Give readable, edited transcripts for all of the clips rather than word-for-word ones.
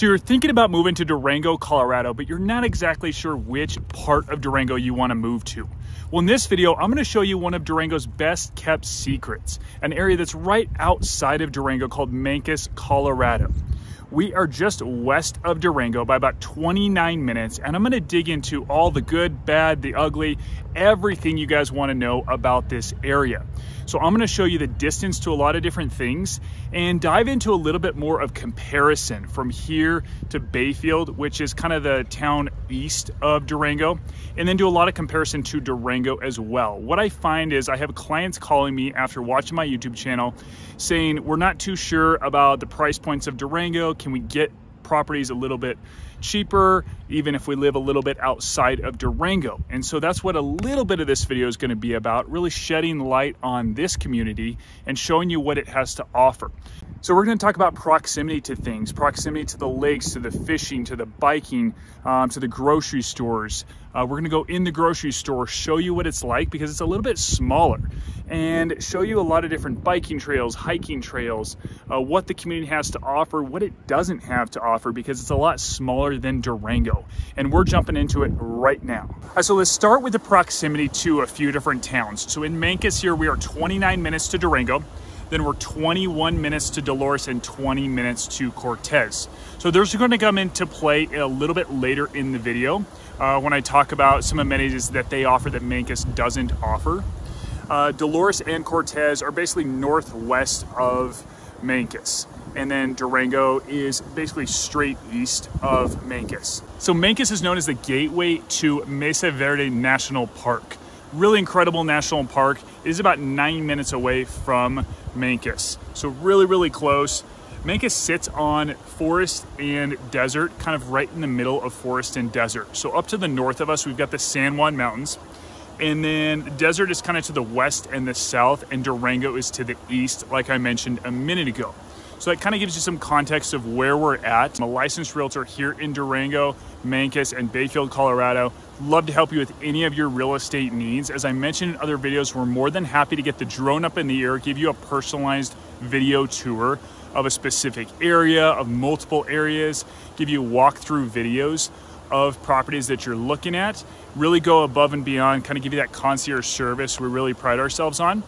So you're thinking about moving to Durango, Colorado, but you're not exactly sure which part of Durango you want to move to. Well, in this video, I'm going to show you one of Durango's best kept secrets, an area that's right outside of Durango called Mancos, Colorado. We are just west of Durango by about 29 minutes, and I'm going to dig into all the good, bad, the ugly, everything you guys want to know about this area. So I'm going to show you the distance to a lot of different things and dive into a little bit more of comparison from here to Bayfield, which is kind of the town east of Durango, and then do a lot of comparison to Durango as well. What I find is I have clients calling me after watching my YouTube channel saying, we're not too sure about the price points of Durango. Can we get properties a little bit cheaper, even if we live a little bit outside of Durango? And so that's what a little bit of this video is going to be about, really shedding light on this community and showing you what it has to offer. So we're going to talk about proximity to things, proximity to the lakes, to the fishing, to the biking, to the grocery stores. We're going to go in the grocery store, show you what it's like because it's a little bit smaller, and show you a lot of different biking trails, hiking trails, what the community has to offer, what it doesn't have to offer, because it's a lot smaller than Durango. And we're jumping into it right now. All right, so let's start with the proximity to a few different towns. So in Mancos here, we are 29 minutes to Durango. Then we're 21 minutes to Dolores and 20 minutes to Cortez. So those are going to come into play a little bit later in the video when I talk about some amenities that they offer that Mancos doesn't offer. Dolores and Cortez are basically northwest of Mancos, and then Durango is basically straight east of Mancos. So Mancos is known as the gateway to Mesa Verde National Park. Really incredible national park. It is about 9 minutes away from Mancos, so really, really close. Mancos sits on forest and desert, kind of right in the middle of forest and desert. So up to the north of us, we've got the San Juan Mountains, and then the desert is kind of to the west and the south, and Durango is to the east, like I mentioned a minute ago. So that kind of gives you some context of where we're at. I'm a licensed realtor here in Durango, Mancos, and Bayfield, Colorado. Love to help you with any of your real estate needs. As I mentioned in other videos, we're more than happy to get the drone up in the air, give you a personalized video tour of a specific area, of multiple areas, give you walkthrough videos of properties that you're looking at, really go above and beyond, kind of give you that concierge service we really pride ourselves on.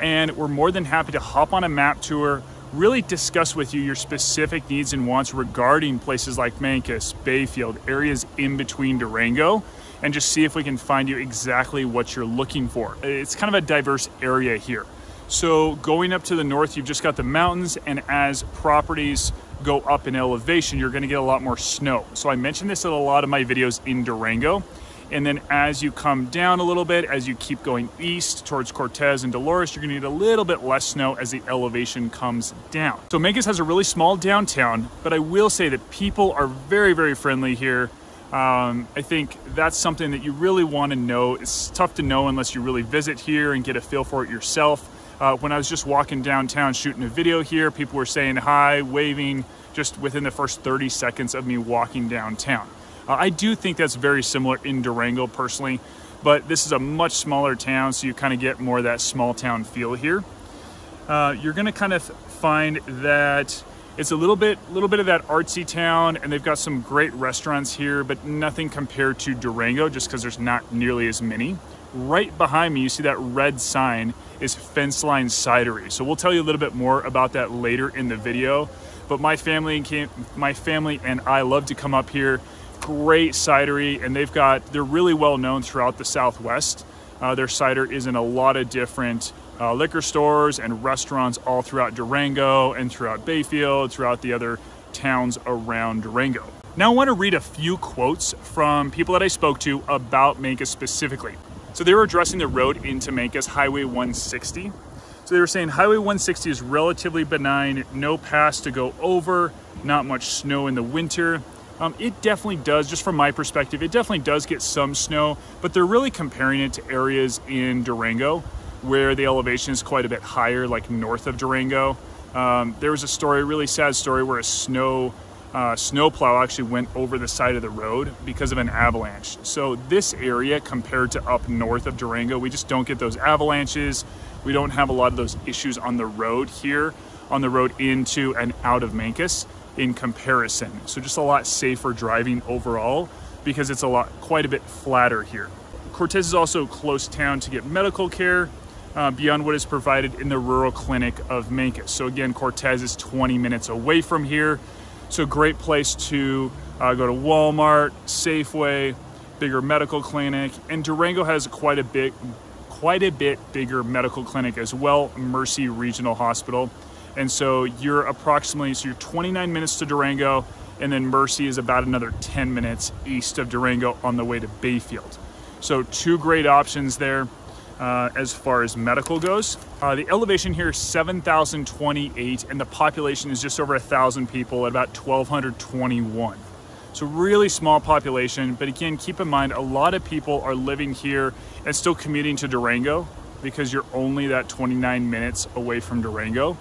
And we're more than happy to hop on a map tour, really discuss with you your specific needs and wants regarding places like Mancos, Bayfield, areas in between Durango, and just see if we can find you exactly what you're looking for. It's kind of a diverse area here. So going up to the north, you've just got the mountains, and as properties go up in elevation, you're gonna get a lot more snow. So I mentioned this in a lot of my videos in Durango. And then as you come down a little bit, as you keep going east towards Cortez and Dolores, you're gonna need a little bit less snow as the elevation comes down. So Mancos has a really small downtown, but I will say that people are very, very friendly here. I think that's something that you really wanna know. It's tough to know unless you really visit here and get a feel for it yourself. When I was just walking downtown shooting a video here, people were saying hi, waving, just within the first 30 seconds of me walking downtown. I do think that's very similar in Durango personally, but this is a much smaller town, so you kind of get more of that small town feel here. You're going to kind of find that it's a little bit of that artsy town, and they've got some great restaurants here, but nothing compared to Durango just because there's not nearly as many. Right behind me, you see that red sign is Fence Line Cidery. So we'll tell you a little bit more about that later in the video, but my family and I love to come up here. Great cidery, and they're really well known throughout the Southwest. Their cider is in a lot of different liquor stores and restaurants all throughout Durango and throughout Bayfield, throughout the other towns around Durango. Now I want to read a few quotes from people that I spoke to about Mancos specifically. So they were addressing the road into Mancos, Highway 160. So they were saying Highway 160 is relatively benign, no pass to go over, not much snow in the winter. It definitely does, just from my perspective, it definitely does get some snow, but they're really comparing it to areas in Durango where the elevation is quite a bit higher, like north of Durango. There was a story, a really sad story, where a snowplow actually went over the side of the road because of an avalanche. So this area compared to up north of Durango, we just don't get those avalanches. We don't have a lot of those issues on the road here, on the road into and out of Mancos. in comparison. So just a lot safer driving overall because it's quite a bit flatter here. Cortez is also a close town to get medical care beyond what is provided in the rural clinic of Mancos. So again, Cortez is 20 minutes away from here. So great place to go to Walmart, Safeway, bigger medical clinic, and Durango has quite a bit bigger medical clinic as well, Mercy Regional Hospital. And so you're approximately 29 minutes to Durango, and then Mercy is about another 10 minutes east of Durango on the way to Bayfield. So two great options there as far as medical goes. The elevation here is 7,028, and the population is just over 1,000 people at about 1,221. So really small population, but again, keep in mind, a lot of people are living here and still commuting to Durango because you're only that 29 minutes away from Durango.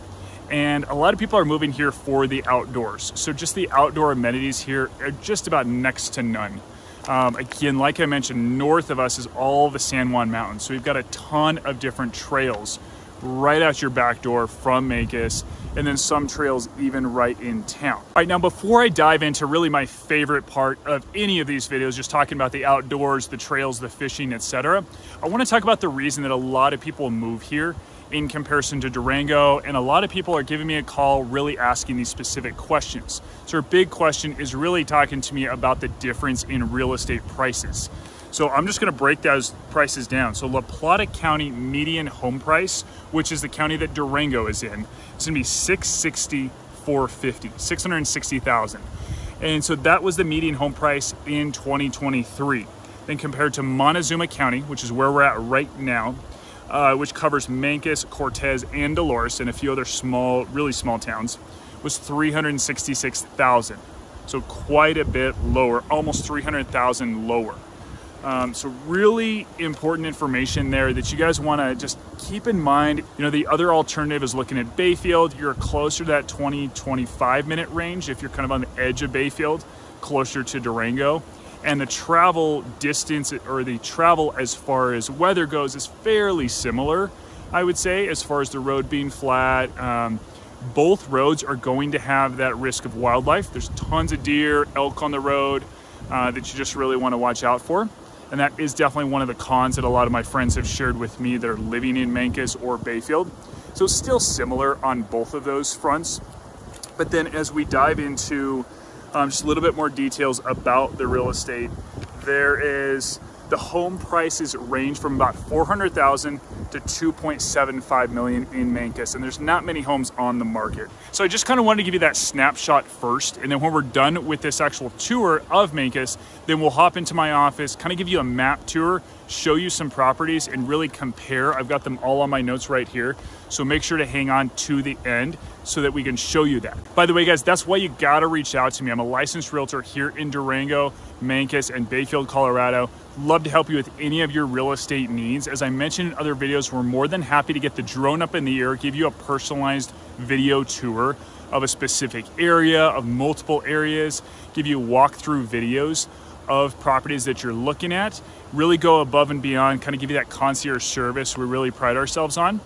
And a lot of people are moving here for the outdoors. So just the outdoor amenities here are just about next to none. Again, like I mentioned, north of us is all the San Juan Mountains. So we've got a ton of different trails right out your back door from Mancos, and then some trails even right in town. All right, now before I dive into really my favorite part of any of these videos, just talking about the outdoors, the trails, the fishing, etc., I want to talk about the reason that a lot of people move here in comparison to Durango, and a lot of people are giving me a call really asking these specific questions. So a big question is really talking to me about the difference in real estate prices. So I'm just gonna break those prices down. So La Plata County median home price, which is the county that Durango is in, it's gonna be $660,000. And so that was the median home price in 2023. Then compared to Montezuma County, which is where we're at right now, which covers Mancos, Cortez, and Dolores, and a few other small, really small towns, was $366,000. So quite a bit lower, almost $300,000 lower. So really important information there that you guys want to just keep in mind. You know, the other alternative is looking at Bayfield. You're closer to that 20-25 minute range if you're kind of on the edge of Bayfield, closer to Durango. And the travel distance, or the travel as far as weather goes, is fairly similar, I would say, as far as the road being flat. Both roads are going to have that risk of wildlife. There's tons of deer, elk on the road that you just really want to watch out for. And that is definitely one of the cons that a lot of my friends have shared with me that are living in Mancos or Bayfield. So still similar on both of those fronts. But then as we dive into just a little bit more details about the real estate, there is the home prices range from about $400,000 to $2.75 million in Mancos, and there's not many homes on the market. So I just kind of wanted to give you that snapshot first, and then when we're done with this actual tour of Mancos, then we'll hop into my office, kind of give you a map tour, show you some properties, and really compare. I've got them all on my notes right here, so make sure to hang on to the end so that we can show you that. By the way, guys, that's why you gotta reach out to me. I'm a licensed realtor here in Durango, Mancos, and Bayfield, Colorado. Love to help you with any of your real estate needs. As I mentioned in other videos, we're more than happy to get the drone up in the air, give you a personalized video tour of a specific area, of multiple areas, give you walkthrough videos of properties that you're looking at, really go above and beyond, kind of give you that concierge service we really pride ourselves on.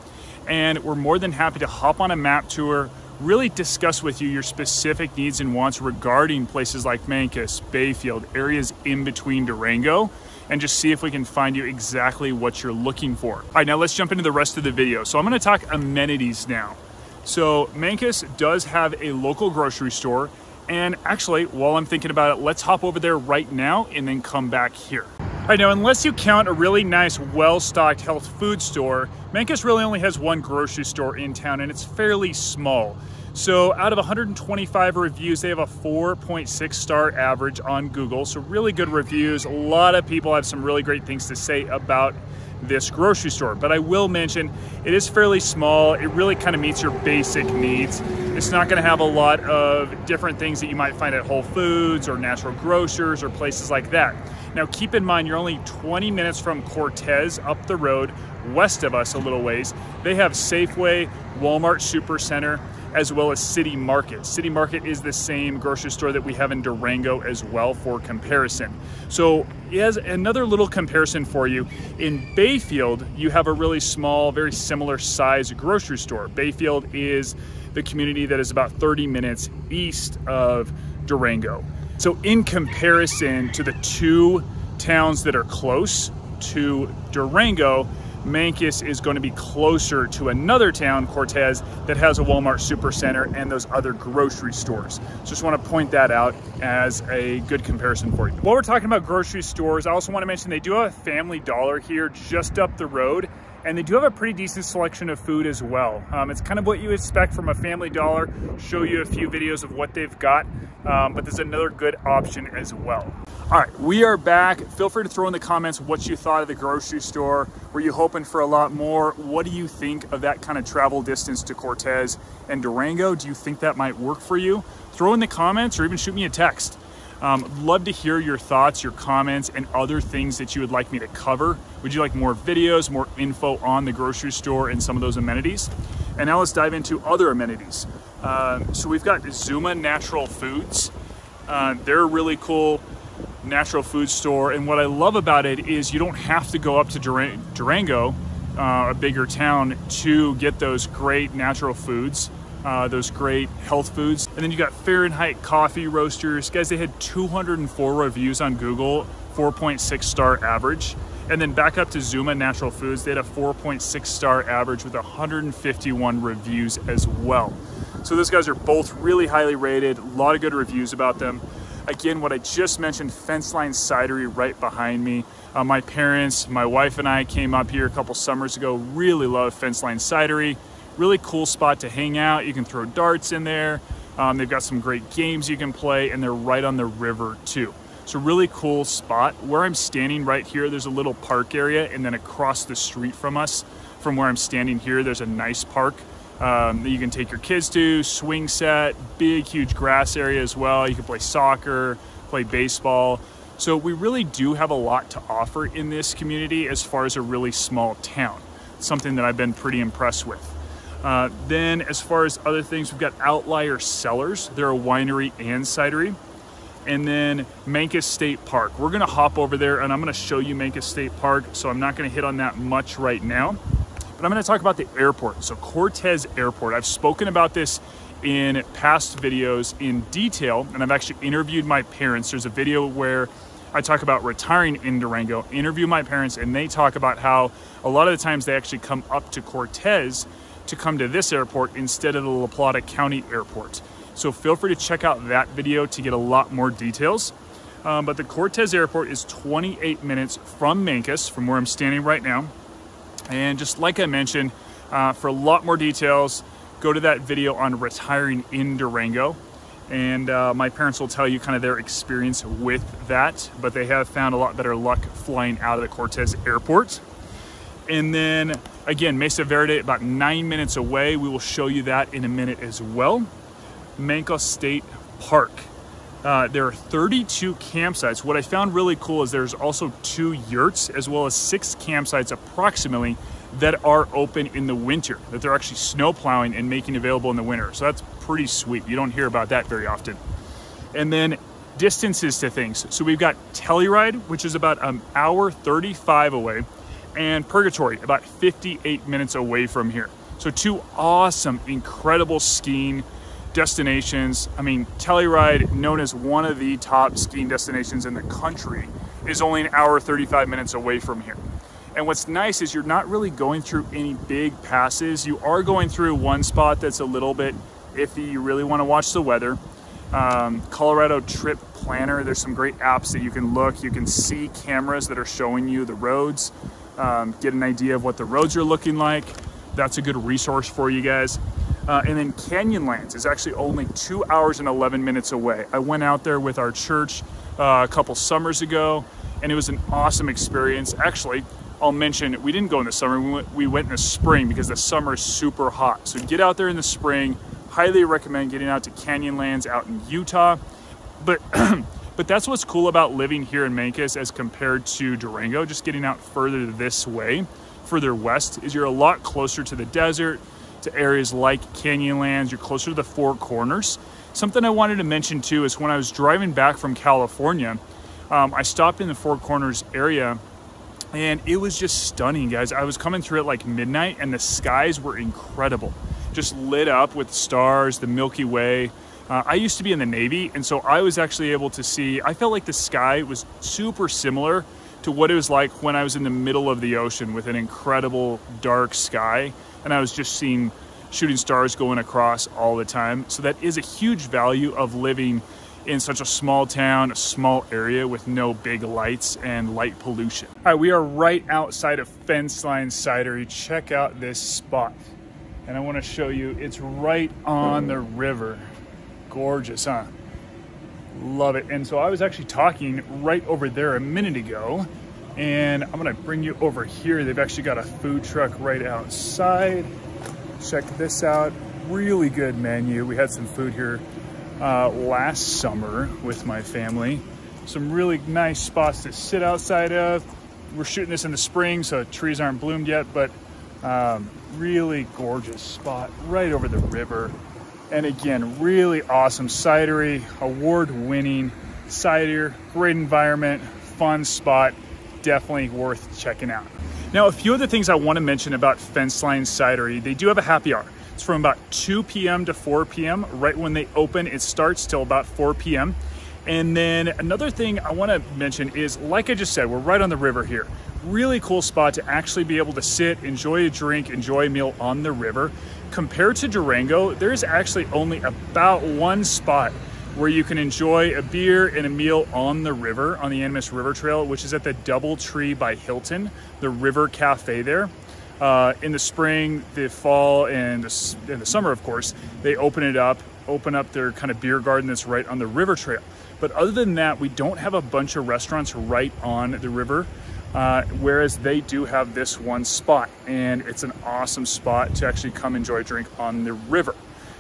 And we're more than happy to hop on a map tour, really discuss with you your specific needs and wants regarding places like Mancos, Bayfield, areas in between Durango, and just see if we can find you exactly what you're looking for. All right, now let's jump into the rest of the video. So I'm gonna talk amenities now. So Mancos does have a local grocery store, and actually, while I'm thinking about it, let's hop over there right now and then come back here. All right, now unless you count a really nice, well-stocked health food store, Mancos really only has one grocery store in town, and it's fairly small. So out of 125 reviews, they have a 4.6 star average on Google. So really good reviews. A lot of people have some really great things to say about this grocery store, but I will mention it is fairly small. It really kind of meets your basic needs. It's not going to have a lot of different things that you might find at Whole Foods or Natural Grocers or places like that. Now keep in mind, you're only 20 minutes from Cortez up the road, west of us a little ways. They have Safeway, Walmart Supercenter, as well as City Market. City Market is the same grocery store that we have in Durango as well, for comparison. So as another little comparison for you, in Bayfield, you have a really small, very similar size grocery store. Bayfield is the community that is about 30 minutes east of Durango. So in comparison to the two towns that are close to Durango, Mancos is going to be closer to another town, Cortez, that has a Walmart Supercenter and those other grocery stores. Just want to point that out as a good comparison for you. While we're talking about grocery stores, I also want to mention they do have a Family Dollar here just up the road, and they do have a pretty decent selection of food as well. It's kind of what you expect from a Family Dollar. Show you a few videos of what they've got, but there's another good option as well. All right, we are back. Feel free to throw in the comments what you thought of the grocery store. Were you hoping for a lot more? What do you think of that kind of travel distance to Cortez and Durango? Do you think that might work for you? Throw in the comments or even shoot me a text. Love to hear your thoughts, your comments, and other things that you would like me to cover. Would you like more videos, more info on the grocery store and some of those amenities? And now let's dive into other amenities. So we've got Zuma Natural Foods. They're a really cool natural food store. And what I love about it is you don't have to go up to Durango, a bigger town, to get those great natural foods. Those great health foods. And then you got Fahrenheit Coffee Roasters. Guys, they had 204 reviews on Google, 4.6 star average. And then back up to Zuma Natural Foods, they had a 4.6 star average with 151 reviews as well. So those guys are both really highly rated, a lot of good reviews about them. Again, what I just mentioned, Fence Line Cidery right behind me. My parents, my wife and I came up here a couple summers ago, really love Fence Line Cidery. Really cool spot to hang out. You can throw darts in there. They've got some great games you can play, and they're right on the river too. So really cool spot. Where I'm standing right here, there's a little park area, and then across the street from us, from where I'm standing here, there's a nice park that you can take your kids to, swing set, big, huge grass area as well. You can play soccer, play baseball. So we really do have a lot to offer in this community as far as a really small town, something that I've been pretty impressed with. Then as far as other things, we've got Outlier Cellars. They're a winery and cidery. And then Mancos State Park. We're gonna hop over there and I'm gonna show you Mancos State Park, so I'm not gonna hit on that much right now. But I'm gonna talk about the airport. So Cortez Airport, I've spoken about this in past videos in detail, and I've actually interviewed my parents. There's a video where I talk about retiring in Durango, interview my parents, and they talk about how a lot of the times they actually come up to Cortez to come to this airport instead of the La Plata County airport. So feel free to check out that video to get a lot more details. But the Cortez Airport is 28 minutes from Mancos, from where I'm standing right now. And just like I mentioned, for a lot more details, go to that video on retiring in Durango. And my parents will tell you kind of their experience with that, but they have found a lot better luck flying out of the Cortez Airport. And then again, Mesa Verde, about 9 minutes away. We will show you that in a minute as well. Mancos State Park. There are 32 campsites. What I found really cool is there's also 2 yurts as well as 6 campsites approximately that are open in the winter, that they're actually snow plowing and making available in the winter. So that's pretty sweet. You don't hear about that very often. And then distances to things. So we've got Telluride, which is about an hour 35 away, and Purgatory, about 58 minutes away from here. So 2 awesome, incredible skiing destinations. I mean, Telluride, known as one of the top skiing destinations in the country, is only an hour 35 minutes away from here. And what's nice is you're not really going through any big passes. You are going through one spot that's a little bit iffy. You really want to watch the weather. Colorado Trip Planner, there's some great apps that you can look. You can see cameras that are showing you the roads. Get an idea of what the roads are looking like. That's a good resource for you guys. And then Canyonlands is actually only 2 hours and 11 minutes away. I went out there with our church a couple summers ago, and it was an awesome experience. Actually, I'll mention, we didn't go in the summer. We went in the spring because the summer is super hot. So get out there in the spring. Highly recommend getting out to Canyonlands out in Utah. But that's what's cool about living here in Mancos as compared to Durango, just getting out further this way, further west, is you're a lot closer to the desert, to areas like Canyonlands, you're closer to the Four Corners. Something I wanted to mention too is when I was driving back from California, I stopped in the Four Corners area and it was just stunning, guys. I was coming through at like midnight and the skies were incredible. just lit up with stars, the Milky Way. I used to be in the Navy, and so I was actually able to see, I felt like the sky was super similar to what it was like when I was in the middle of the ocean with an incredible dark sky, and I was just seeing shooting stars going across all the time. So that is a huge value of living in such a small town, a small area with no big lights and light pollution. All right, we are right outside of Fence Line Cidery. Check out this spot. And I wanna show you, it's right on the river. Gorgeous, huh? Love it. And so I was actually talking right over there a minute ago, and I'm gonna bring you over here. They've actually got a food truck right outside. Check this out, really good menu. We had some food here last summer with my family. Some really nice spots to sit outside of. We're shooting this in the spring, so trees aren't bloomed yet, but really gorgeous spot right over the river. And again, really awesome cidery, award-winning cider, great environment, fun spot, definitely worth checking out. Now, a few of the things I want to mention about Fence Line Cidery, they do have a happy hour. It's from about 2 p.m. to 4 p.m. Right when they open, it starts till about 4 p.m. And then another thing I want to mention is, like I just said, we're right on the river here. Really cool spot to actually be able to sit, enjoy a drink, enjoy a meal on the river. Compared to Durango, there's actually only about one spot where you can enjoy a beer and a meal on the river, on the Animas River Trail, which is at the DoubleTree by Hilton, the River Cafe there. In the spring, the fall, and the summer, of course, they open up their kind of beer garden that's right on the river trail. But other than that, we don't have a bunch of restaurants right on the river. Whereas they do have this one spot, and it's an awesome spot to actually come enjoy a drink on the river.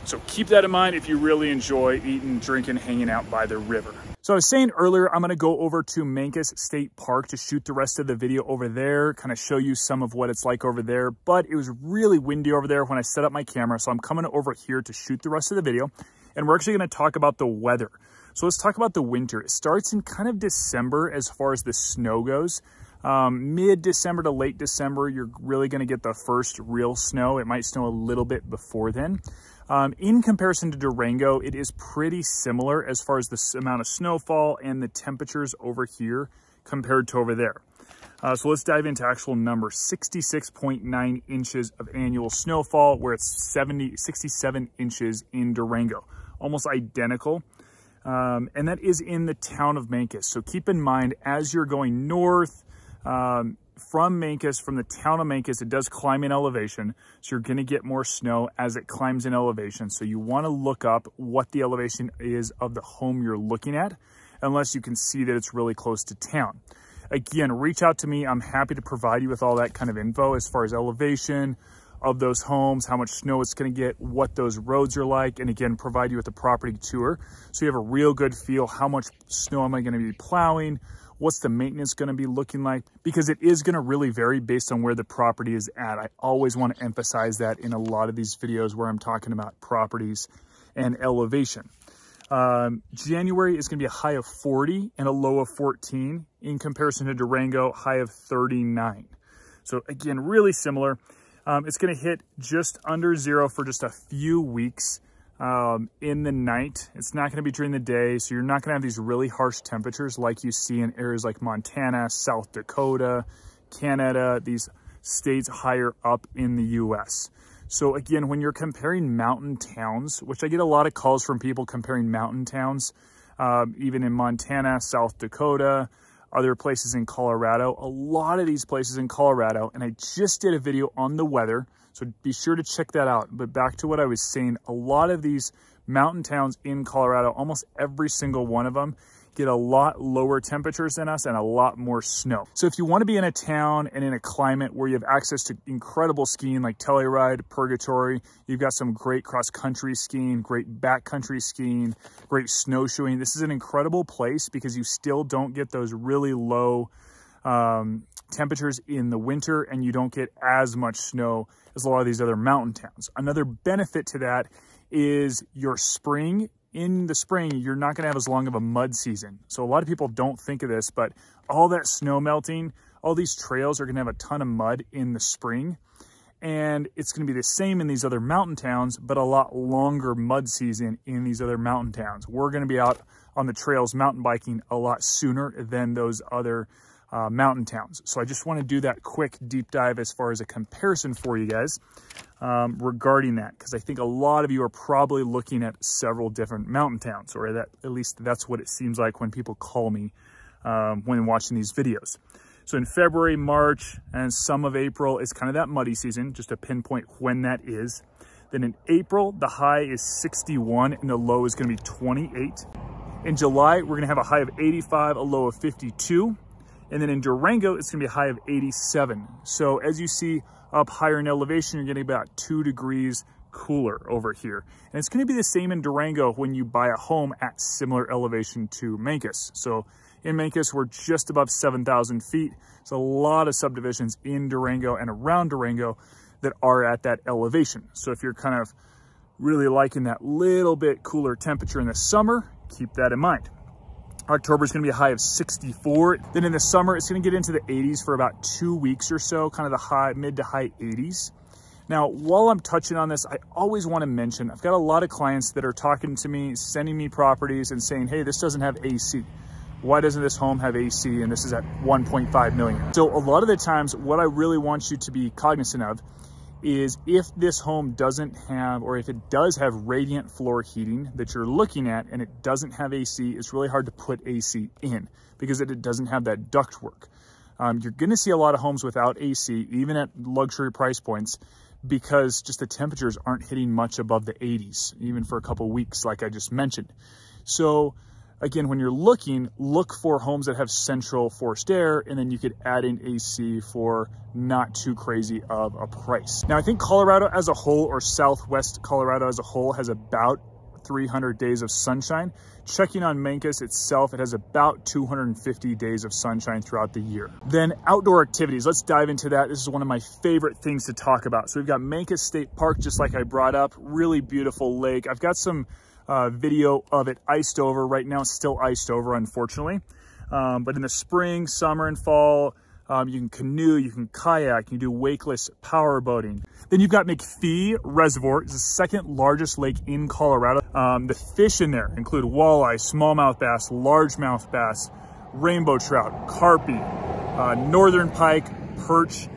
So keep that in mind if you really enjoy eating, drinking, hanging out by the river. So I was saying earlier, I'm gonna go over to Mancos State Park to shoot the rest of the video over there, kind of show you some of what it's like over there, but it was really windy over there when I set up my camera. So I'm coming over here to shoot the rest of the video, and we're actually gonna talk about the weather. So let's talk about the winter. It starts in kind of December as far as the snow goes. Mid-December to late December, you're really going to get the first real snow. It might snow a little bit before then. In comparison to Durango, it is pretty similar as far as the amount of snowfall and the temperatures over here compared to over there. So let's dive into actual numbers. 66.9 inches of annual snowfall, where it's 67 inches in Durango. Almost identical. And that is in the town of Mancos. So keep in mind, as you're going north, from Mancos, from the town of Mancos, it does climb in elevation. So you're going to get more snow as it climbs in elevation. So you want to look up what the elevation is of the home you're looking at, unless you can see that it's really close to town. Again, reach out to me. I'm happy to provide you with all that kind of info as far as elevation of those homes, how much snow it's going to get, what those roads are like, and again, provide you with a property tour. So you have a real good feel, how much snow am I going to be plowing? What's the maintenance going to be looking like? Because it is going to really vary based on where the property is at. I always want to emphasize that in a lot of these videos where I'm talking about properties and elevation. January is going to be a high of 40 and a low of 14. In comparison to Durango, high of 39. So again, really similar. It's going to hit just under zero for just a few weeks in the night. It's not going to be during the day, so you're not going to have these really harsh temperatures like you see in areas like Montana, South Dakota, Canada, these states higher up in the U.S. So again, when you're comparing mountain towns, which I get a lot of calls from people comparing mountain towns, even in Montana, South Dakota, other places in Colorado, a lot of these places in Colorado, and I just did a video on the weather, so be sure to check that out. But back to what I was saying, a lot of these mountain towns in Colorado, almost every single one of them, get a lot lower temperatures than us and a lot more snow. So if you want to be in a town and in a climate where you have access to incredible skiing like Telluride, Purgatory, you've got some great cross-country skiing, great backcountry skiing, great snowshoeing, this is an incredible place because you still don't get those really low temperatures in the winter, and you don't get as much snow as a lot of these other mountain towns. Another benefit to that is your spring. In the spring, you're not going to have as long of a mud season. So a lot of people don't think of this, but all that snow melting, all these trails are going to have a ton of mud in the spring. And it's going to be the same in these other mountain towns, but a lot longer mud season in these other mountain towns. We're going to be out on the trails mountain biking a lot sooner than those other mountain towns. So I just want to do that quick deep dive as far as a comparison for you guys regarding that, because I think a lot of you are probably looking at several different mountain towns, or that at least that's what it seems like when people call me when watching these videos. So in February, March, and some of April is kind of that muddy season, just to pinpoint when that is. Then in April, the high is 61 and the low is gonna be 28. In July, we're gonna have a high of 85, a low of 52. And then in Durango, it's gonna be a high of 87. So as you see up higher in elevation, you're getting about 2 degrees cooler over here. And it's gonna be the same in Durango when you buy a home at similar elevation to Mancos. So in Mancos, we're just above 7,000 feet. It's a lot of subdivisions in Durango and around Durango that are at that elevation. So if you're kind of really liking that little bit cooler temperature in the summer, keep that in mind. October is going to be a high of 64. Then in the summer, it's going to get into the 80s for about 2 weeks or so, kind of the high, mid to high 80s. Now, while I'm touching on this, I always want to mention, I've got a lot of clients that are talking to me, sending me properties and saying, hey, this doesn't have AC. Why doesn't this home have AC? And this is at 1.5 million. So a lot of the times, what I really want you to be cognizant of is if this home doesn't have, or if it does have radiant floor heating that you're looking at and it doesn't have AC, it's really hard to put AC in because it doesn't have that ductwork. You're gonna see a lot of homes without AC, even at luxury price points, because just the temperatures aren't hitting much above the 80s, even for a couple weeks, like I just mentioned. So again, when you're looking, look for homes that have central forced air, and then you could add in AC for not too crazy of a price. Now, I think Colorado as a whole, or Southwest Colorado as a whole, has about 300 days of sunshine. Checking on Mancos itself, it has about 250 days of sunshine throughout the year. Then outdoor activities, let's dive into that. This is one of my favorite things to talk about. So we've got Mancos State Park, just like I brought up, really beautiful lake. I've got some video of it iced over. Right now it's still iced over, unfortunately. But in the spring, summer, and fall, you can canoe, you can kayak, you can do wakeless power boating. Then you've got McPhee Reservoir. It's the second largest lake in Colorado. The fish in there include walleye, smallmouth bass, largemouth bass, rainbow trout, carpy, northern pike, perch,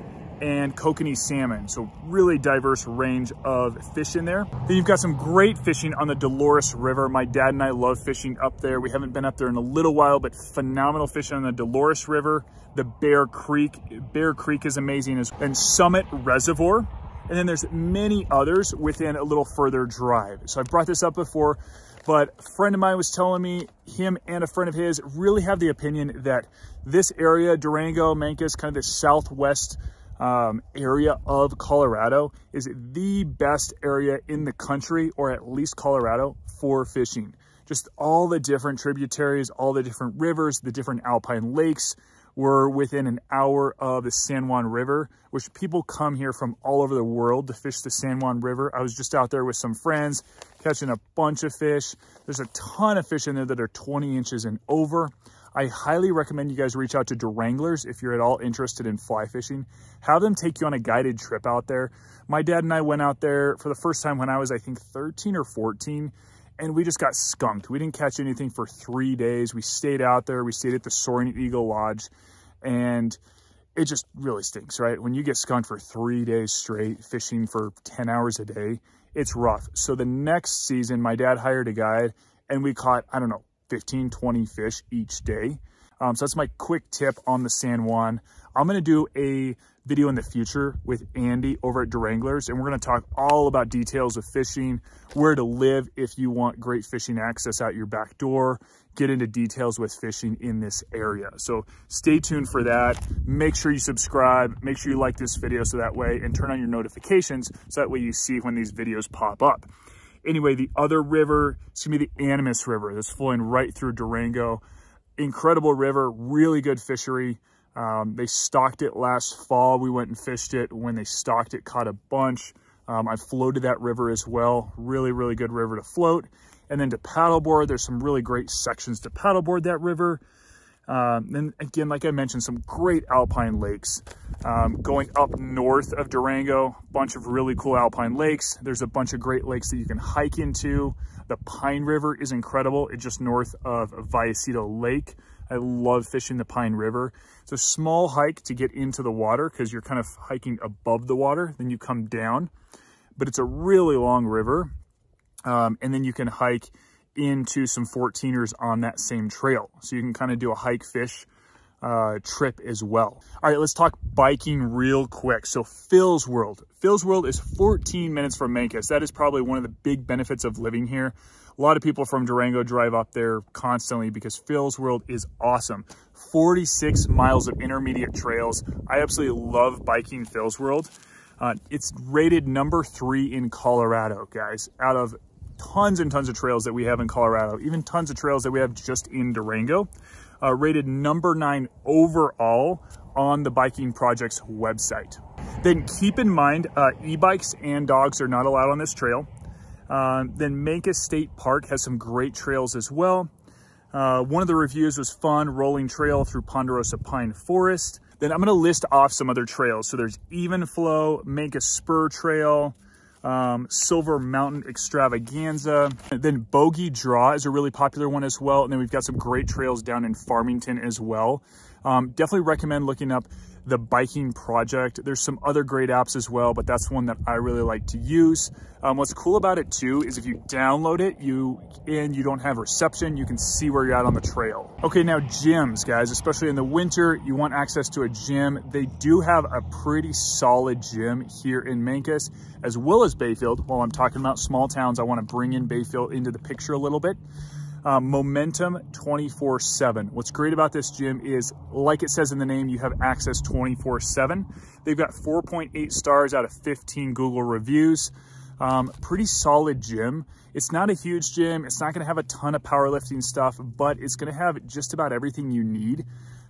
and kokanee salmon. So really diverse range of fish in there. Then you've got some great fishing on the Dolores River. My dad and I love fishing up there. We haven't been up there in a little while, but phenomenal fishing on the Dolores River. The Bear Creek. Bear Creek is amazing as well. And Summit Reservoir. And then there's many others within a little further drive. So I've brought this up before, but a friend of mine was telling me, him and a friend of his really have the opinion that this area, Durango, Mancos, kind of the southwest area of Colorado, is the best area in the country, or at least Colorado, for fishing. Just all the different tributaries, all the different rivers, the different alpine lakes. We're within an hour of the San Juan River, which people come here from all over the world to fish the San Juan River. I was just out there with some friends catching a bunch of fish. There's a ton of fish in there that are 20 inches and over. I highly recommend you guys reach out to Duranglers if you're at all interested in fly fishing. Have them take you on a guided trip out there. My dad and I went out there for the first time when I was, I think, 13 or 14, and we just got skunked. We didn't catch anything for 3 days. We stayed out there. We stayed at the Soaring Eagle Lodge, and it just really stinks, right? When you get skunked for 3 days straight, fishing for 10 hours a day, it's rough. So the next season, my dad hired a guide, and we caught, I don't know, 15, 20 fish each day. So that's my quick tip on the San Juan. I'm going to do a video in the future with Andy over at Duranglers, and we're going to talk all about details of fishing, where to live if you want great fishing access out your back door, get into details with fishing in this area. So stay tuned for that. Make sure you subscribe, make sure you like this video so that way, and turn on your notifications so that way you see when these videos pop up. Anyway, the other river is going to be the Animas River that's flowing right through Durango. Incredible river, really good fishery. They stocked it last fall. We went and fished it. When they stocked it, caught a bunch. I floated that river as well. Really, really good river to float. And then to paddleboard, there's some really great sections to paddleboard that river. And again, like I mentioned, some great alpine lakes. Going up north of Durango, bunch of really cool alpine lakes. There's a bunch of great lakes that you can hike into. The Pine River is incredible. It's just north of Vallecito Lake. I love fishing the Pine River. It's a small hike to get into the water because you're kind of hiking above the water, then you come down, but it's a really long river. And then you can hike into some 14ers on that same trail. So you can kind of do a hike fish trip as well. All right, let's talk biking real quick. So Phil's World. Phil's World is 14 minutes from Mancos. That is probably one of the big benefits of living here. A lot of people from Durango drive up there constantly because Phil's World is awesome. 46 miles of intermediate trails. I absolutely love biking Phil's World. It's rated #3 in Colorado, guys, out of tons and tons of trails that we have in Colorado, even tons of trails that we have just in Durango. Rated #9 overall on the Biking Project's website. Then keep in mind, e-bikes and dogs are not allowed on this trail. Then Mancos State Park has some great trails as well. One of the reviews was fun, rolling trail through Ponderosa Pine Forest. Then I'm gonna list off some other trails. So there's Even Flow, Mancos Spur Trail, Silver Mountain Extravaganza. And then Bogey Draw is a really popular one as well. And then we've got some great trails down in Farmington as well. Definitely recommend looking up the Biking Project. There's some other great apps as well, but that's one that I really like to use. What's cool about it too is if you download it and you don't have reception, you can see where you're at on the trail. Okay, now gyms, guys, especially in the winter, you want access to a gym. They do have a pretty solid gym here in Mancos, as well as Bayfield. While I'm talking about small towns, I want to bring in Bayfield into the picture a little bit. Momentum 24/7. What's great about this gym is, like it says in the name, you have access 24/7. They've got 4.8 stars out of 15 Google reviews. Pretty solid gym. It's not a huge gym. It's not going to have a ton of powerlifting stuff, but it's going to have just about everything you need.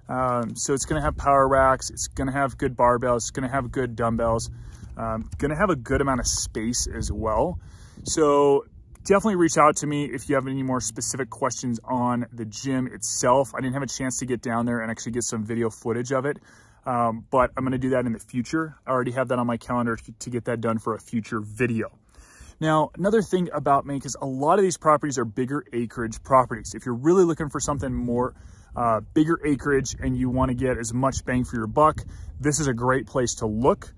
So it's going to have power racks. It's going to have good barbells. It's going to have good dumbbells. Going to have a good amount of space as well. So definitely reach out to me if you have any more specific questions on the gym itself. I didn't have a chance to get down there and actually get some video footage of it, but I'm going to do that in the future. I already have that on my calendar to get that done for a future video. Now, another thing about Mancos is a lot of these properties are bigger acreage properties. If you're really looking for something more bigger acreage and you want to get as much bang for your buck, this is a great place to look,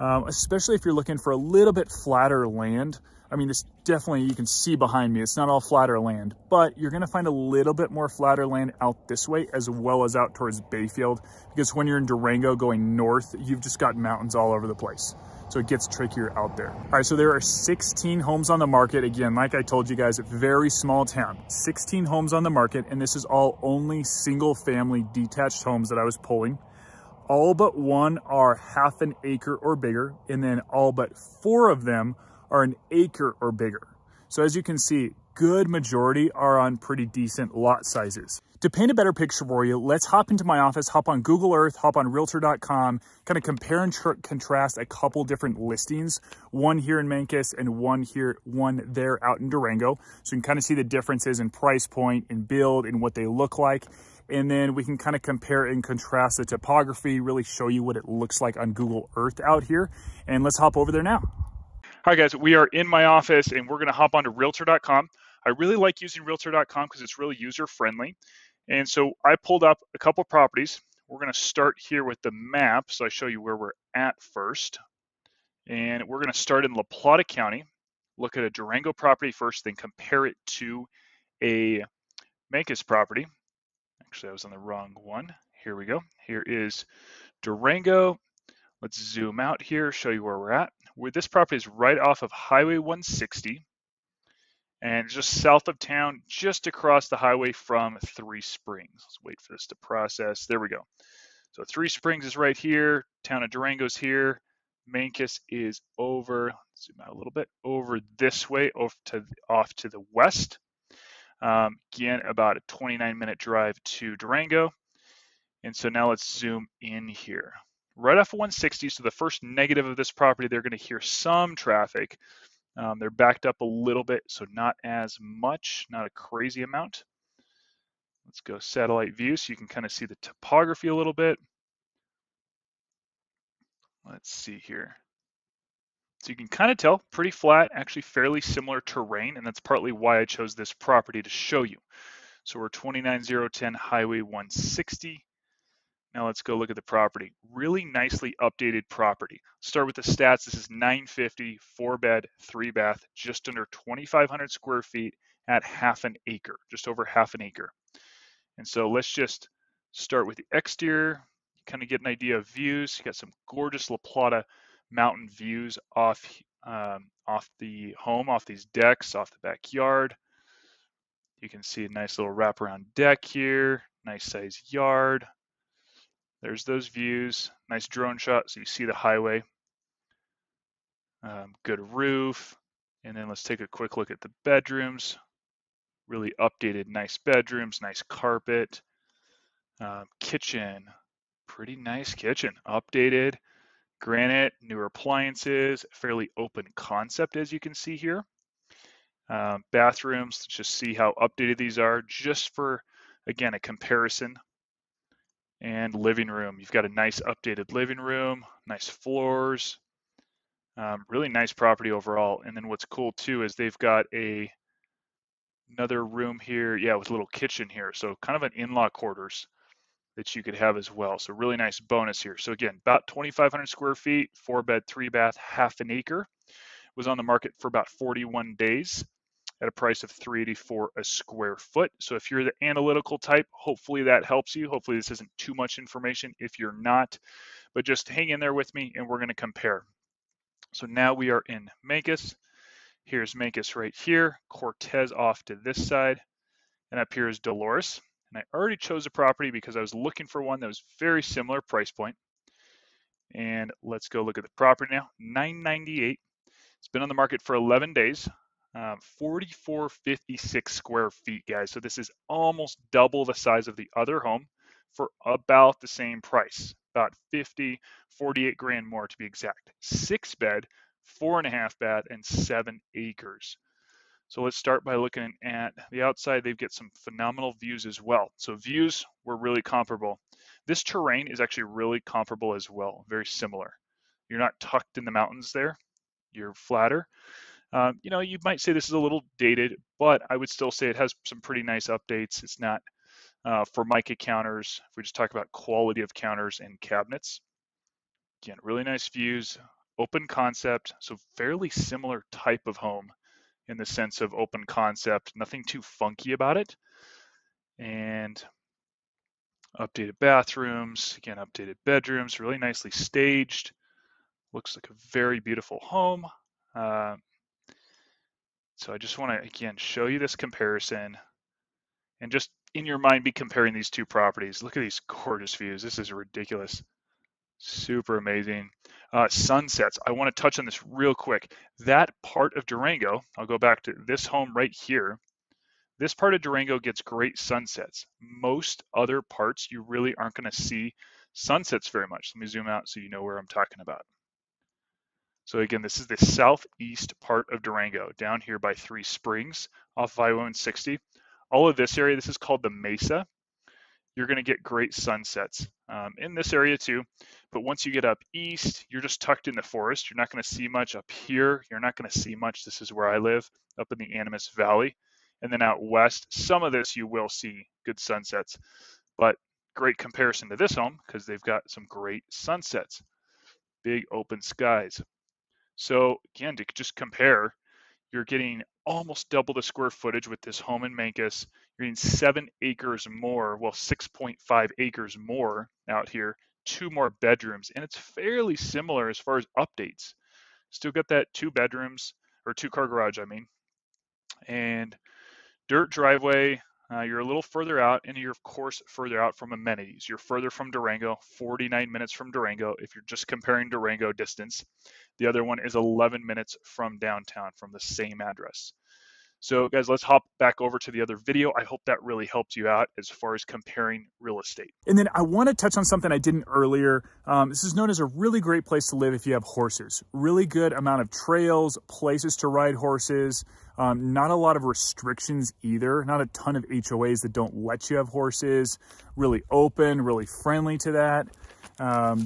especially if you're looking for a little bit flatter land. I mean, this definitely, you can see behind me, it's not all flatter land, but you're gonna find a little bit more flatter land out this way as well as out towards Bayfield, because when you're in Durango going north, you've just got mountains all over the place. So it gets trickier out there. All right, so there are 16 homes on the market. Again, like I told you guys, a very small town, 16 homes on the market, and this is all only single family detached homes that I was pulling. All but one are half an acre or bigger, and then all but 4 of them are an acre or bigger. So as you can see, good majority are on pretty decent lot sizes. To paint a better picture for you, let's hop into my office, hop on Google Earth, hop on Realtor.com, kind of compare and contrast a couple different listings, one here in Mancos and one there out in Durango. So you can kind of see the differences in price point and build and what they look like. And then we can kind of compare and contrast the topography, really show you what it looks like on Google Earth out here. And let's hop over there now. Hi guys, we are in my office and we're gonna hop onto Realtor.com. I really like using Realtor.com because it's really user friendly. And so I pulled up a couple properties. We're gonna start here with the map. So I show you where we're at first. And we're gonna start in La Plata County, look at a Durango property first, then compare it to a Mancos property. Actually, I was on the wrong one. Here we go. Here is Durango. Let's zoom out here, show you where we're at. Where this property is right off of Highway 160 and just south of town, just across the highway from Three Springs. Let's wait for this to process. There we go. So Three Springs is right here. Town of Durango's here. Mancos is over, let's zoom out a little bit, over this way, off to the west. Again, about a 29-minute drive to Durango. And so now let's zoom in here. Right off of 160, so the first negative of this property, they're going to hear some traffic. They're backed up a little bit, so not as much, not a crazy amount. Let's go satellite view so you can kind of see the topography a little bit. Let's see here. So you can kind of tell, pretty flat, actually fairly similar terrain, and that's partly why I chose this property to show you. So we're 29010 Highway 160. Now let's go look at the property. Really nicely updated property. Start with the stats. This is 950, 4-bed, 3-bath, just under 2,500 square feet at half an acre, just over half an acre. And so let's just start with the exterior, kind of get an idea of views. You got some gorgeous La Plata mountain views off the home, off these decks, off the backyard. You can see a nice little wraparound deck here, nice size yard. There's those views, nice drone shot, so you see the highway. Good roof. And then let's take a quick look at the bedrooms. Really updated, nice bedrooms, nice carpet. Kitchen, pretty nice kitchen, updated. Granite, newer appliances, fairly open concept as you can see here. Bathrooms, let's just see how updated these are just for, again, a comparison. And living room, you've got a nice updated living room, nice floors, really nice property overall. And then what's cool too is they've got another room here, yeah, with a little kitchen here. So kind of an in-law quarters that you could have as well. So really nice bonus here. So again, about 2,500 square feet, 4-bed, 3-bath, half an acre. Was on the market for about 41 days at a price of $384 a square foot. So if you're the analytical type, hopefully that helps you. Hopefully this isn't too much information if you're not, but just hang in there with me and we're going to compare. So now we are in Mancos. Here's Mancos right here, Cortez off to this side, and up here is Dolores. And I already chose a property because I was looking for one that was very similar price point. And let's go look at the property now, $998. It's been on the market for 11 days, 4456 square feet, guys. So this is almost double the size of the other home for about the same price, about 48 grand more to be exact. 6-bed, 4.5-bath, and 7 acres. So let's start by looking at the outside. They've got some phenomenal views as well. So views were really comparable. This terrain is actually really comparable as well, very similar. You're not tucked in the mountains there. You're flatter. You know, you might say this is a little dated, but I would still say it has some pretty nice updates. It's not Formica counters. If we just talk about quality of counters and cabinets. Again, really nice views, open concept. So fairly similar type of home in the sense of open concept, nothing too funky about it. And updated bathrooms, again, updated bedrooms, really nicely staged. Looks like a very beautiful home. So I just want to, again, show you this comparison and just in your mind be comparing these two properties. Look at these gorgeous views. This is ridiculous. Super amazing. Sunsets. I want to touch on this real quick. That part of Durango, I'll go back to this home right here. This part of Durango gets great sunsets. Most other parts, you really aren't going to see sunsets very much. Let me zoom out so you know where I'm talking about. So again, this is the southeast part of Durango, down here by Three Springs, off Highway 160. All of this area, this is called the Mesa. You're going to get great sunsets in this area too. But once you get up east, you're just tucked in the forest. You're not going to see much up here. You're not going to see much. This is where I live, up in the Animas Valley. And then out west, some of this you will see good sunsets. But great comparison to this home because they've got some great sunsets, big open skies. So again, to just compare, you're getting almost double the square footage with this home in Mancos. You're getting 7 acres more, well, 6.5 acres more out here, 2 more bedrooms. And it's fairly similar as far as updates. Still got that 2 bedrooms or 2-car garage, I mean, and dirt driveway. You're a little further out and you're of course further out from amenities. You're further from Durango, 49 minutes from Durango. If you're just comparing Durango distance, the other one is 11 minutes from downtown from the same address. So guys, let's hop back over to the other video. I hope that really helped you out as far as comparing real estate. And then I want to touch on something I didn't earlier. This is known as a really great place to live if you have horses. Really good amount of trails, places to ride horses, not a lot of restrictions either, not a ton of HOAs that don't let you have horses. Really open, really friendly to that.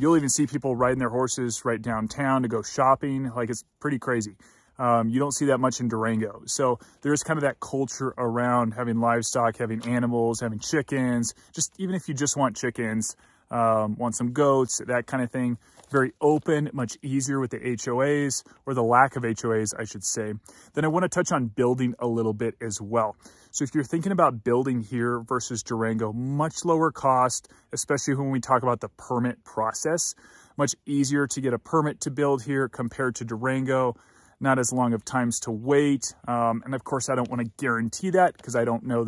You'll even see people riding their horses right downtown to go shopping. Like, it's pretty crazy. You don't see that much in Durango. So there's kind of that culture around having livestock, having animals, having chickens, just even if you just want chickens, want some goats, that kind of thing. Very open, much easier with the HOAs, or the lack of HOAs, I should say. Then I want to touch on building a little bit as well. So if you're thinking about building here versus Durango, much lower cost, especially when we talk about the permit process. Much easier to get a permit to build here compared to Durango. Not as long of times to wait. And of course, I don't want to guarantee that because I don't know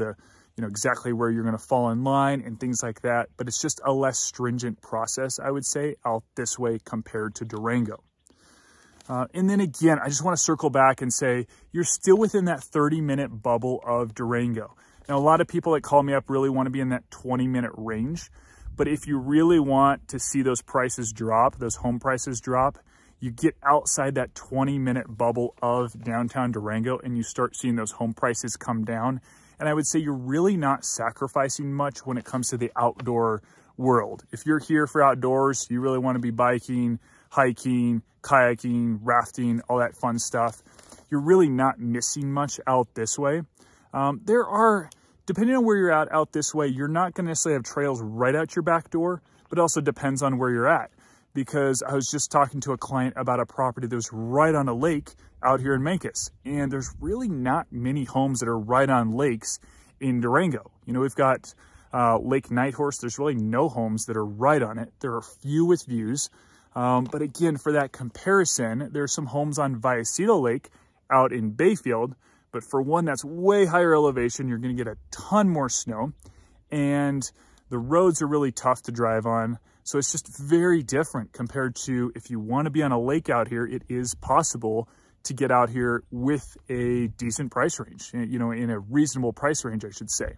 exactly where you're going to fall in line and things like that. But it's just a less stringent process, I would say, out this way compared to Durango. And then again, I just want to circle back and say, you're still within that 30-minute bubble of Durango. Now, a lot of people that call me up really want to be in that 20-minute range. But if you really want to see those prices drop, those home prices drop, you get outside that 20-minute bubble of downtown Durango and you start seeing those home prices come down. And I would say you're really not sacrificing much when it comes to the outdoor world. If you're here for outdoors, you really want to be biking, hiking, kayaking, rafting, all that fun stuff, you're really not missing much out this way. There are, depending on where you're at out this way, you're not going to necessarily have trails right out your back door, but it also depends on where you're at. Because I was just talking to a client about a property that was right on a lake out here in Mancos. And there's really not many homes that are right on lakes in Durango. You know, we've got Lake Nighthorse. There's really no homes that are right on it. There are few with views. But again, for that comparison, there's some homes on Vallecito Lake out in Bayfield. But for one that's way higher elevation, you're going to get a ton more snow. And the roads are really tough to drive on. So it's just very different compared to if you want to be on a lake out here, it is possible to get out here with a decent price range, you know, in a reasonable price range, I should say.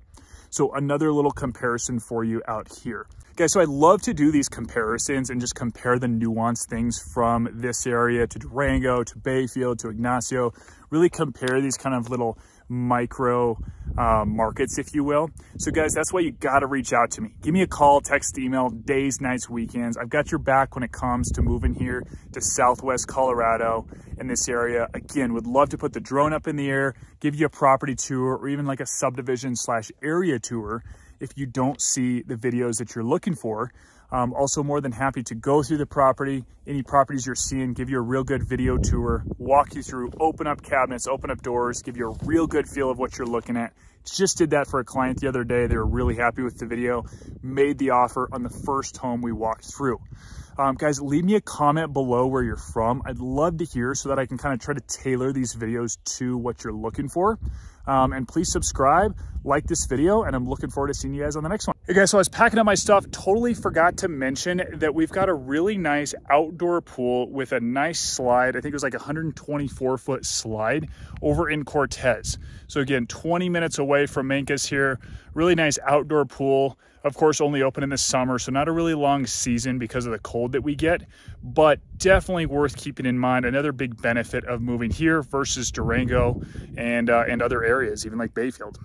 So another little comparison for you out here. Guys, so I love to do these comparisons and just compare the nuanced things from this area to Durango, to Bayfield, to Ignacio, really compare these kind of little micro markets, if you will. So guys, that's why you got to reach out to me. Give me a call, text, email, days, nights, weekends. I've got your back when it comes to moving here to Southwest Colorado in this area. Again, would love to put the drone up in the air, give you a property tour, or even like a subdivision / area tour if you don't see the videos that you're looking for. I'm also more than happy to go through the property, any properties you're seeing, give you a real good video tour, walk you through, open up cabinets, open up doors, give you a real good feel of what you're looking at. Just did that for a client the other day. They were really happy with the video, made the offer on the first home we walked through. Guys, leave me a comment below where you're from. I'd love to hear so that I can kind of try to tailor these videos to what you're looking for. And please subscribe, like this video, and I'm looking forward to seeing you guys on the next one. Hey guys, so I was packing up my stuff, totally forgot to mention that we've got a really nice outdoor pool with a nice slide. I think it was like a 124-foot slide over in Cortez. So again, 20 minutes away from Mancos here, really nice outdoor pool. Of course, only open in the summer, so not a really long season because of the cold that we get, but definitely worth keeping in mind. Another big benefit of moving here versus Durango and other areas, even like Bayfield.